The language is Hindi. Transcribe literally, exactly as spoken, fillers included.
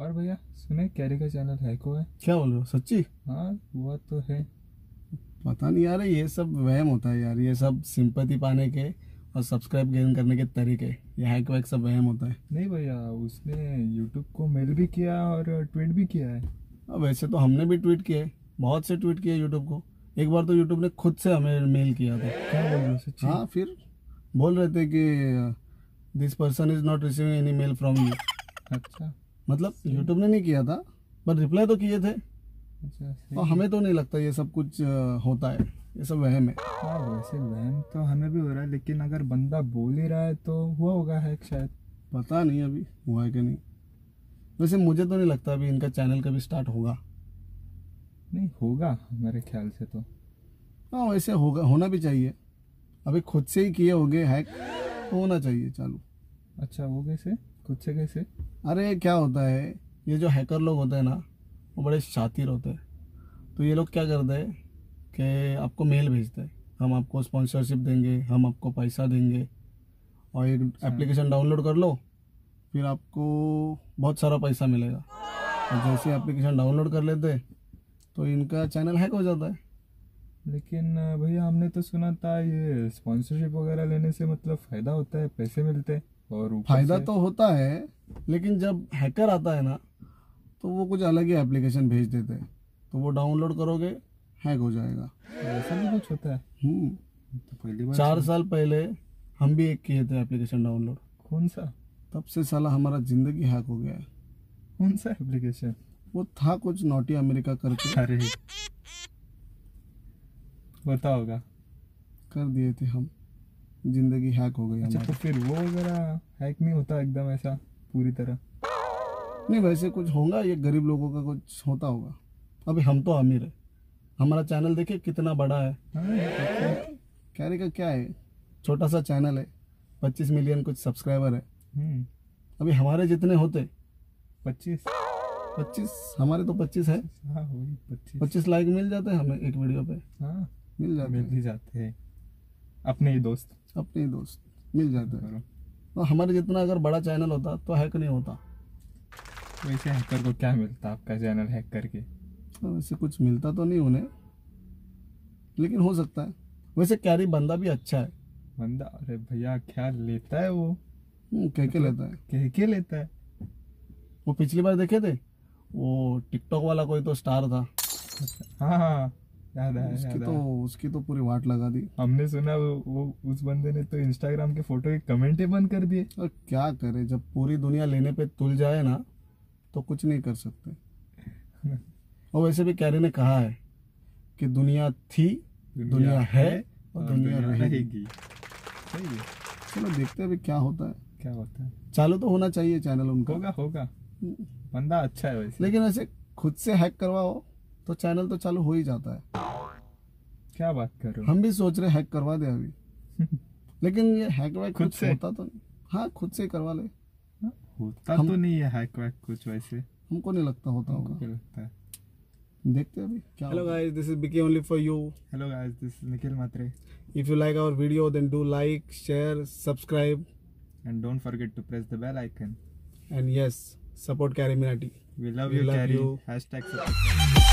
और भैया सुने कैरी का चैनल हैक हुआ है। क्या बोल रहे हो? सच्ची? हाँ हुआ तो है। पता नहीं यार, ये सब वहम होता है यार, ये सब सिंपैथी पाने के और सब्सक्राइब गेन करने के तरीके, ये हैक वैक सब वहम होता है। नहीं भैया, उसने यूट्यूब को मेल भी किया और ट्वीट भी किया है। अब वैसे तो हमने भी ट्वीट किया है, बहुत से ट्वीट किए यूट्यूब को। एक बार तो यूट्यूब ने खुद से हमें मेल किया था। क्या बोल रहे हो? सच्ची? हाँ, फिर बोल रहे थे कि this person is not receiving any mail from you. अच्छा, मतलब यूट्यूब ने नहीं किया था पर रिप्लाई तो किए थे। और हमें तो नहीं लगता ये सब कुछ होता है, ये सब वहम है। हाँ, वैसे वहम तो हमें भी हो रहा है, लेकिन अगर बंदा बोल ही रहा है तो हुआ होगा हैक शायद। पता नहीं अभी हुआ है कि नहीं। वैसे मुझे तो नहीं लगता अभी इनका चैनल कभी स्टार्ट होगा। नहीं होगा मेरे ख्याल से तो। हाँ वैसे होगा, होना भी चाहिए। अभी खुद से ही किए होंगे हैक, होना चाहिए चालू। अच्छा वो कैसे? खुद से कैसे? अरे क्या होता है, ये जो हैकर लोग होते हैं ना, वो बड़े शातिर होते हैं। तो ये लोग क्या करते हैं कि आपको मेल भेजते हैं, हम आपको स्पॉन्सरशिप देंगे, हम आपको पैसा देंगे, और एक एप्लीकेशन डाउनलोड कर लो, फिर आपको बहुत सारा पैसा मिलेगा। और जैसे एप्लीकेशन डाउनलोड कर लेते तो इनका चैनल हैक हो जाता है। लेकिन भैया हमने तो सुना था ये स्पॉन्सरशिप वगैरह लेने से मतलब फ़ायदा होता है, पैसे मिलते हैं। और फ़ायदा तो होता है, लेकिन जब हैकर आता है ना तो वो कुछ अलग ही एप्लीकेशन भेज देते हैं, तो वो डाउनलोड करोगे हैक हो जाएगा। ऐसा भी कुछ होता है? तो पहली बार चार साल पहले हम भी एक किए थे एप्लीकेशन डाउनलोड। कौन सा? तब से साला हमारा ज़िंदगी हैक हो गया है। कौन सा एप्लीकेशन? वो था कुछ नॉटी अमेरिका करके। अरे पता होगा, कर दिए थे हम, जिंदगी हैक हो गई। अच्छा तो फिर वो वगैरह हैक नहीं होता एकदम ऐसा पूरी तरह? नहीं वैसे कुछ होगा, ये गरीब लोगों का कुछ होता होगा। अभी हम तो अमीर है, हमारा चैनल देखिए कितना बड़ा है। कैरी का क्या है, छोटा सा चैनल है, पच्चीस मिलियन कुछ सब्सक्राइबर है। अभी हमारे जितने होते पच्चीस पच्चीस हमारे तो पच्चीस है। हाँ वही पच्चीस पच्चीस लाइक मिल जाते हैं हमें एक वीडियो पे। हाँ मिल जाते मिल ही जाते हैं, अपने ही दोस्त अपने ही दोस्त मिल जाते हैं। तो हमारे जितना अगर बड़ा चैनल होता तो हैक नहीं होता। वैसे हैकर को क्या मिलता आपका चैनल हैक करके? वैसे कुछ मिलता तो नहीं उन्हें, लेकिन हो सकता है। वैसे कैरी बंदा भी अच्छा है बंदा। अरे भैया क्या लेता है वो, कह के लेता है कह के लेता है। वो पिछली बार देखे थे वो टिकटॉक वाला कोई तो स्टार था। हाँ हाँ याद है, उसकी याद तो है। उसकी तो पूरी वाट लगा दी हमने। सुना वो, वो उस बंदे ने तो इंस्टाग्राम के फोटो के कमेंट ही बंद कर दिए। और क्या करे, जब पूरी दुनिया लेने पे तुल जाए ना तो कुछ नहीं कर सकते। और वैसे भी कैरी ने कहा है कि दुनिया थी, दुनिया, दुनिया है और दुनिया, दुनिया रहेगी। चलो देखते हैं क्या होता है क्या होता है। चालू तो होना चाहिए चैनल उनका, होगा होगा, बंदा अच्छा है वैसे। लेकिन ऐसे खुद से हैक करवाओ तो चैनल तो चालू हो ही जाता है। क्या बात कर रहे हो, हम भी सोच रहे हैक करवा दे अभी। लेकिन ये हैक वैक खुद से होता तो नहीं। हाँ खुद से करवा ले, होता हम... तो नहीं है हैक वैक कुछ, वैसे हमको नहीं लगता होता होगा, लगता है देखते हैं अभी क्या। Hello guys, this is BK only for you. Hello guys, this is Nikhil Mhatre. If you like our video then do like, share, subscribe and don't forget to press the bell icon. And yes, support CarryMinati. We love we you, love Carry. You. Hashtag support